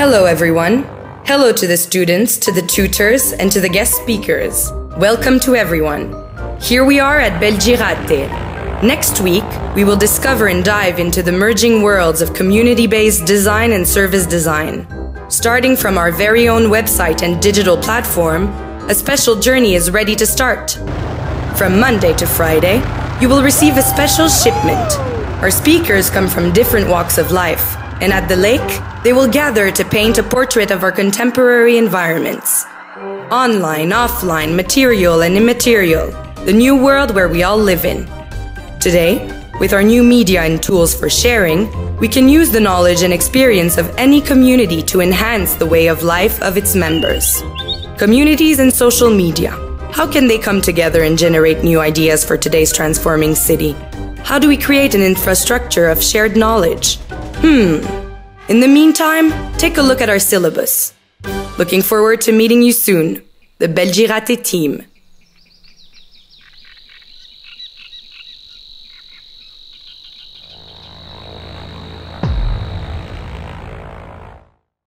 Hello everyone. Hello to the students, to the tutors, and to the guest speakers. Welcome to everyone. Here we are at Belgirate. Next week, we will discover and dive into the merging worlds of community-based design and service design. Starting from our very own website and digital platform, a special journey is ready to start. From Monday to Friday, you will receive a special shipment. Our speakers come from different walks of life, and at the lake, they will gather to paint a portrait of our contemporary environments. Online, offline, material and immaterial, the new world where we all live in. Today, with our new media and tools for sharing, we can use the knowledge and experience of any community to enhance the way of life of its members. Communities and social media. How can they come together and generate new ideas for today's transforming city? How do we create an infrastructure of shared knowledge? In the meantime, take a look at our syllabus. Looking forward to meeting you soon, the Belgirate team.